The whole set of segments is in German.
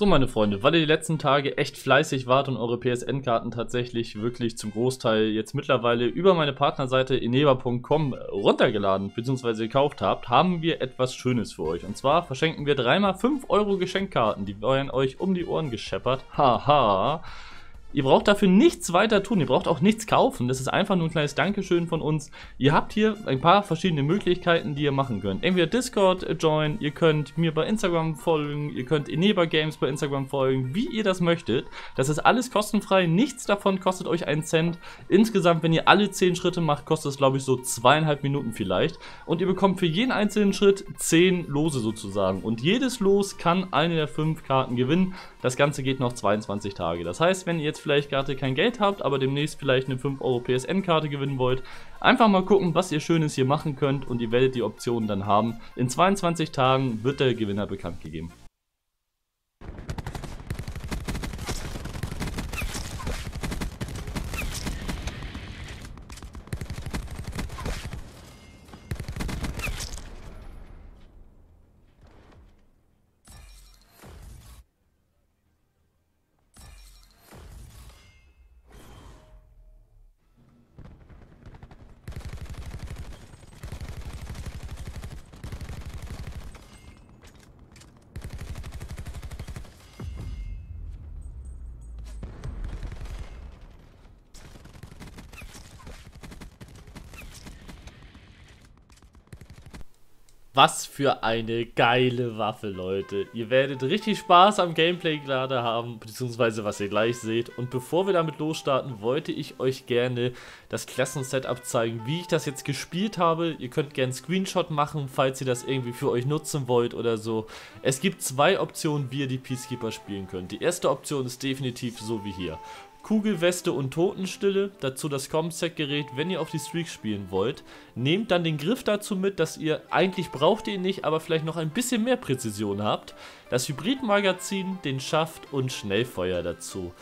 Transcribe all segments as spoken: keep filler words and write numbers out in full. So, meine Freunde, weil ihr die letzten Tage echt fleißig wart und eure P S N-Karten tatsächlich wirklich zum Großteil jetzt mittlerweile über meine Partnerseite eneba punkt com runtergeladen bzw. gekauft habt, haben wir etwas Schönes für euch. Und zwar verschenken wir dreimal fünf Euro Geschenkkarten, die werden euch um die Ohren gescheppert. Haha. Ihr braucht dafür nichts weiter tun, ihr braucht auch nichts kaufen, das ist einfach nur ein kleines Dankeschön von uns. Ihr habt hier ein paar verschiedene Möglichkeiten, die ihr machen könnt. Entweder Discord join, ihr könnt mir bei Instagram folgen, ihr könnt Eneba Games bei Instagram folgen, wie ihr das möchtet. Das ist alles kostenfrei, nichts davon kostet euch einen Cent. Insgesamt, wenn ihr alle zehn Schritte macht, kostet es glaube ich so zweieinhalb Minuten vielleicht. Und ihr bekommt für jeden einzelnen Schritt zehn Lose sozusagen. Und jedes Los kann eine der fünf Karten gewinnen. Das Ganze geht noch zweiundzwanzig Tage. Das heißt, wenn ihr jetzt vielleicht gerade kein Geld habt, aber demnächst vielleicht eine fünf Euro P S N-Karte gewinnen wollt, einfach mal gucken, was ihr Schönes hier machen könnt und ihr werdet die Optionen dann haben. In zweiundzwanzig Tagen wird der Gewinner bekannt gegeben. Was für eine geile Waffe, Leute. Ihr werdet richtig Spaß am Gameplay gerade haben, beziehungsweise was ihr gleich seht. Und bevor wir damit losstarten, wollte ich euch gerne das Klassen-Setup zeigen, wie ich das jetzt gespielt habe. Ihr könnt gerne einen Screenshot machen, falls ihr das irgendwie für euch nutzen wollt oder so. Es gibt zwei Optionen, wie ihr die Peacekeeper spielen könnt. Die erste Option ist definitiv so wie hier. Kugelweste und Totenstille, dazu das CommSec-Gerät, wenn ihr auf die Streak spielen wollt. Nehmt dann den Griff dazu mit, dass ihr, eigentlich braucht ihr ihn nicht, aber vielleicht noch ein bisschen mehr Präzision habt. Das Hybrid-Magazin, den Schaft und Schnellfeuer dazu.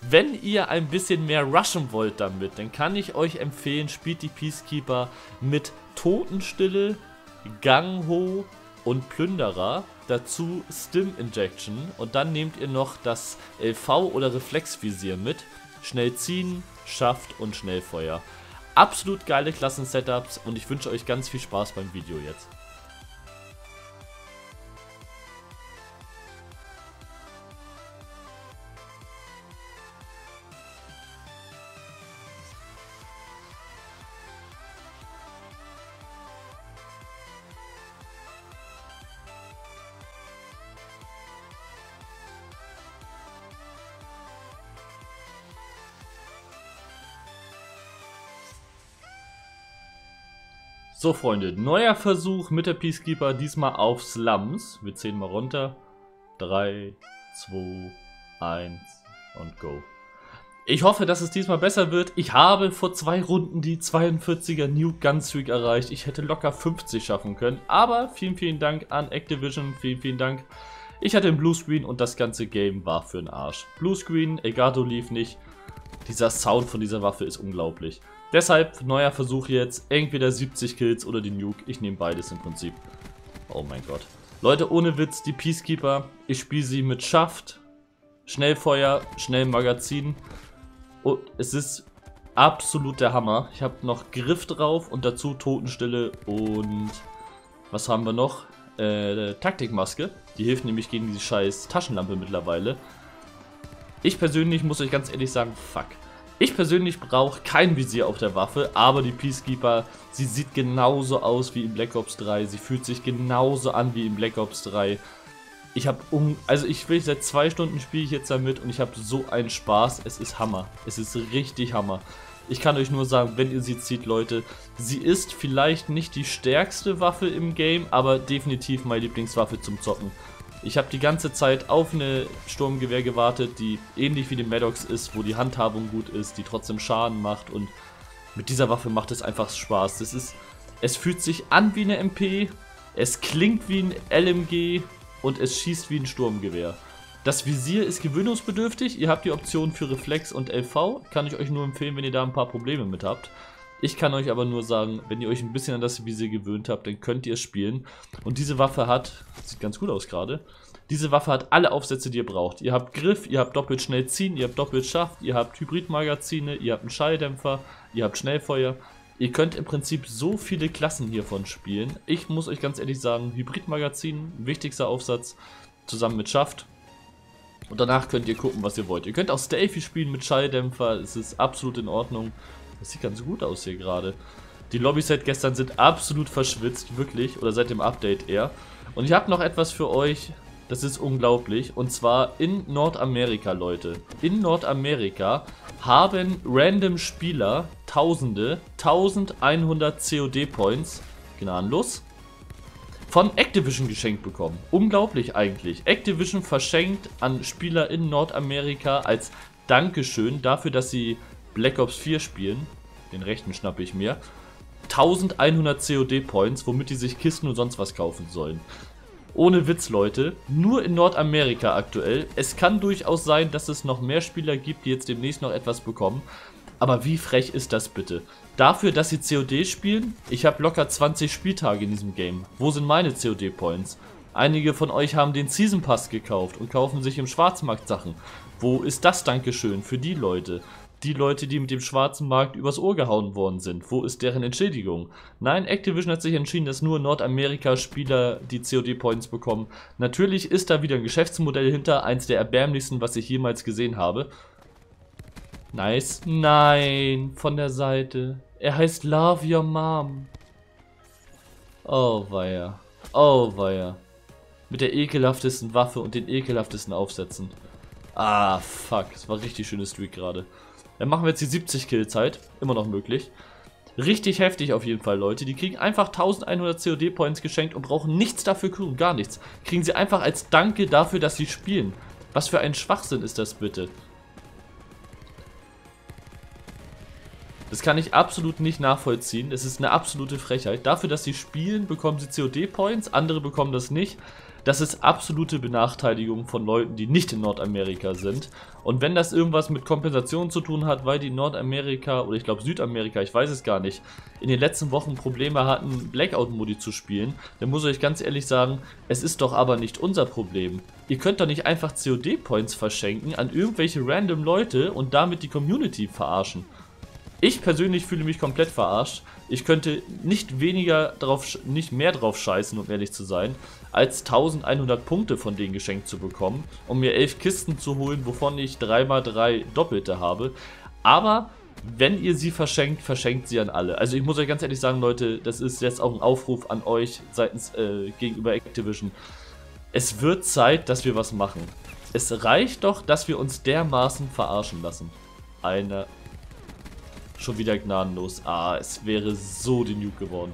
Wenn ihr ein bisschen mehr rushen wollt damit, dann kann ich euch empfehlen, spielt die Peacekeeper mit Totenstille, Gang-Ho und Plünderer. Dazu Stim Injection und dann nehmt ihr noch das L V oder Reflexvisier mit. Schnell ziehen, Schaft und Schnellfeuer. Absolut geile Klassen-Setups und ich wünsche euch ganz viel Spaß beim Video jetzt. So Freunde, neuer Versuch mit der Peacekeeper, diesmal auf Slums. Wir zählen mal runter. drei, zwei, eins und go. Ich hoffe, dass es diesmal besser wird. Ich habe vor zwei Runden die zweiundvierziger New Gunstreak erreicht. Ich hätte locker fünfzig schaffen können. Aber vielen, vielen Dank an Activision. Vielen, vielen Dank. Ich hatte einen Bluescreen und das ganze Game war für den Arsch. Bluescreen, Elgato lief nicht. Dieser Sound von dieser Waffe ist unglaublich. Deshalb, neuer Versuch jetzt, entweder siebzig Kills oder die Nuke, ich nehme beides im Prinzip. Oh mein Gott. Leute, ohne Witz, die Peacekeeper, ich spiele sie mit Schaft, Schnellfeuer, Schnellmagazin. Und es ist absolut der Hammer. Ich habe noch Griff drauf und dazu Totenstille und was haben wir noch? Äh, Taktikmaske, die hilft nämlich gegen diese scheiß Taschenlampe mittlerweile. Ich persönlich muss euch ganz ehrlich sagen, fuck. Ich persönlich brauche kein Visier auf der Waffe, aber die Peacekeeper, sie sieht genauso aus wie in Black Ops drei, sie fühlt sich genauso an wie in Black Ops drei. Ich habe um, also ich will seit zwei Stunden spiele ich jetzt damit und ich habe so einen Spaß, es ist Hammer, es ist richtig Hammer. Ich kann euch nur sagen, wenn ihr sie zieht, Leute, sie ist vielleicht nicht die stärkste Waffe im Game, aber definitiv meine Lieblingswaffe zum Zocken. Ich habe die ganze Zeit auf eine Sturmgewehr gewartet, die ähnlich wie die Maddox ist, wo die Handhabung gut ist, die trotzdem Schaden macht und mit dieser Waffe macht es einfach Spaß. Das ist, es fühlt sich an wie eine M P, es klingt wie ein L M G und es schießt wie ein Sturmgewehr. Das Visier ist gewöhnungsbedürftig, ihr habt die Option für Reflex und L V, kann ich euch nur empfehlen, wenn ihr da ein paar Probleme mit habt. Ich kann euch aber nur sagen, wenn ihr euch ein bisschen an das Visier gewöhnt habt, dann könnt ihr es spielen. Und diese Waffe hat, sieht ganz gut aus gerade, Diese Waffe hat alle Aufsätze, die ihr braucht. Ihr habt Griff, ihr habt doppelt schnell ziehen, ihr habt doppelt Schaft, ihr habt Hybrid-Magazine, ihr habt einen Schalldämpfer, ihr habt Schnellfeuer. Ihr könnt im Prinzip so viele Klassen hiervon spielen. Ich muss euch ganz ehrlich sagen, Hybrid-Magazin, wichtigster Aufsatz, zusammen mit Schaft. Und danach könnt ihr gucken, was ihr wollt. Ihr könnt auch Stealthy spielen mit Schalldämpfer, es ist absolut in Ordnung. Das sieht ganz gut aus hier gerade. Die Lobbys seit gestern sind absolut verschwitzt, wirklich, oder seit dem Update eher. Und ich habe noch etwas für euch, das ist unglaublich, und zwar in Nordamerika, Leute. In Nordamerika haben random Spieler Tausende, eintausendeinhundert C O D Points, gnadenlos, von Activision geschenkt bekommen. Unglaublich eigentlich. Activision verschenkt an Spieler in Nordamerika als Dankeschön dafür, dass sie Black Ops vier spielen. Den rechten schnappe ich mir. eintausendeinhundert C O D Points, womit die sich Kisten und sonst was kaufen sollen. Ohne Witz, Leute, nur in Nordamerika aktuell. Es kann durchaus sein, dass es noch mehr Spieler gibt, die jetzt demnächst noch etwas bekommen. Aber wie frech ist das bitte? Dafür, dass sie C O D spielen? Ich habe locker zwanzig Spieltage in diesem Game. Wo sind meine C O D Points? Einige von euch haben den Season Pass gekauft und kaufen sich im Schwarzmarkt Sachen. Wo ist das Dankeschön für die Leute? Die Leute, die mit dem schwarzen Markt übers Ohr gehauen worden sind. Wo ist deren Entschädigung? Nein, Activision hat sich entschieden, dass nur Nordamerika Spieler die C O D Points bekommen. Natürlich ist da wieder ein Geschäftsmodell hinter, eins der erbärmlichsten, was ich jemals gesehen habe. Nice. Nein, von der Seite. Er heißt Love Your Mom. Oh weia. Oh weia. Mit der ekelhaftesten Waffe und den ekelhaftesten Aufsätzen. Ah, fuck. Das war richtig schönes Streak gerade. Dann machen wir jetzt die siebzig Kills halt, immer noch möglich. Richtig heftig auf jeden Fall, Leute. Die kriegen einfach eintausendeinhundert C O D Points geschenkt und brauchen nichts dafür, gar nichts. Kriegen sie einfach als Danke dafür, dass sie spielen. Was für ein Schwachsinn ist das bitte? Das kann ich absolut nicht nachvollziehen. Es ist eine absolute Frechheit. Dafür, dass sie spielen, bekommen sie C O D Points, andere bekommen das nicht. Das ist absolute Benachteiligung von Leuten, die nicht in Nordamerika sind. Und wenn das irgendwas mit Kompensation zu tun hat, weil die in Nordamerika oder ich glaube Südamerika, ich weiß es gar nicht, in den letzten Wochen Probleme hatten, Blackout-Modi zu spielen, dann muss ich euch ganz ehrlich sagen, es ist doch aber nicht unser Problem. Ihr könnt doch nicht einfach C O D-Points verschenken an irgendwelche random Leute und damit die Community verarschen. Ich persönlich fühle mich komplett verarscht. Ich könnte nicht weniger drauf, nicht mehr drauf scheißen, um ehrlich zu sein, als eintausendeinhundert Punkte von denen geschenkt zu bekommen, um mir elf Kisten zu holen, wovon ich drei mal drei Doppelte habe. Aber wenn ihr sie verschenkt, verschenkt sie an alle. Also ich muss euch ganz ehrlich sagen, Leute, das ist jetzt auch ein Aufruf an euch seitens äh, gegenüber Activision. Es wird Zeit, dass wir was machen. Es reicht doch, dass wir uns dermaßen verarschen lassen. Eine... Schon wieder gnadenlos. Ah, es wäre so die Nuke geworden.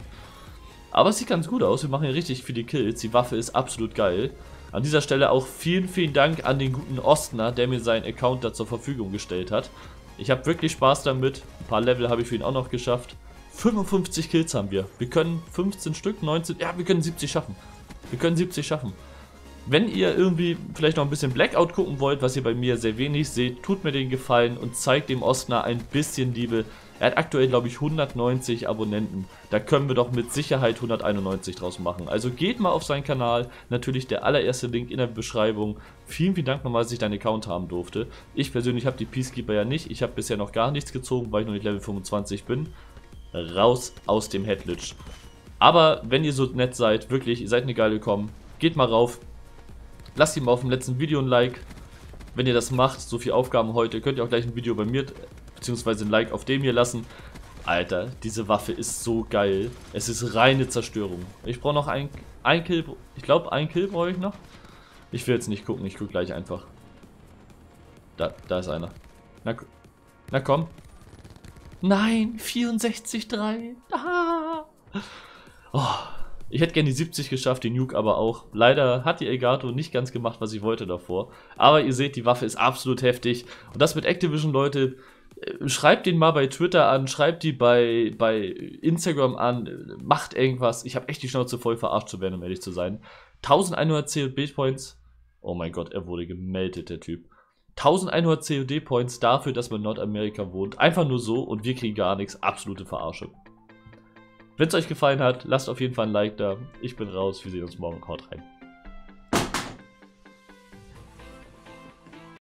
Aber es sieht ganz gut aus. Wir machen hier richtig viele Kills. Die Waffe ist absolut geil. An dieser Stelle auch vielen, vielen Dank an den guten Ostner, der mir seinen Account da zur Verfügung gestellt hat. Ich habe wirklich Spaß damit. Ein paar Level habe ich für ihn auch noch geschafft. fünfundfünfzig Kills haben wir. Wir können fünfzehn Stück, neunzehn... Ja, wir können siebzig schaffen. Wir können siebzig schaffen. Wenn ihr irgendwie vielleicht noch ein bisschen Blackout gucken wollt, was ihr bei mir sehr wenig seht, tut mir den Gefallen und zeigt dem Ostner ein bisschen Liebe. Er hat aktuell, glaube ich, hundertneunzig Abonnenten. Da können wir doch mit Sicherheit hunderteinundneunzig draus machen. Also geht mal auf seinen Kanal. Natürlich der allererste Link in der Beschreibung. Vielen, vielen Dank nochmal, dass ich deinen Account haben durfte. Ich persönlich habe die Peacekeeper ja nicht. Ich habe bisher noch gar nichts gezogen, weil ich noch nicht Level fünfundzwanzig bin. Raus aus dem Headlitch. Aber wenn ihr so nett seid, wirklich, ihr seid eine geile Com. Geht mal rauf. Lasst ihm auf dem letzten Video ein Like, wenn ihr das macht, so viele Aufgaben heute, könnt ihr auch gleich ein Video bei mir, beziehungsweise ein Like auf dem hier lassen. Alter, diese Waffe ist so geil, es ist reine Zerstörung. Ich brauche noch ein, ein Kill, ich glaube ein Kill brauche ich noch. Ich will jetzt nicht gucken, ich gucke gleich einfach. Da, da ist einer. Na, na komm. Nein, vierundsechzig Komma drei. Ah. Oh. Ich hätte gerne die siebzig geschafft, die Nuke aber auch. Leider hat die Elgato nicht ganz gemacht, was ich wollte davor. Aber ihr seht, die Waffe ist absolut heftig. Und das mit Activision, Leute, schreibt den mal bei Twitter an, schreibt die bei, bei Instagram an, macht irgendwas. Ich habe echt die Schnauze voll, verarscht zu werden, um ehrlich zu sein. eintausendeinhundert C O D Points. Oh mein Gott, er wurde gemeldet, der Typ. eintausendeinhundert C O D Points dafür, dass man in Nordamerika wohnt. Einfach nur so und wir kriegen gar nichts. Absolute Verarsche. Wenn es euch gefallen hat, lasst auf jeden Fall ein Like da. Ich bin raus, wir sehen uns morgen. Haut rein.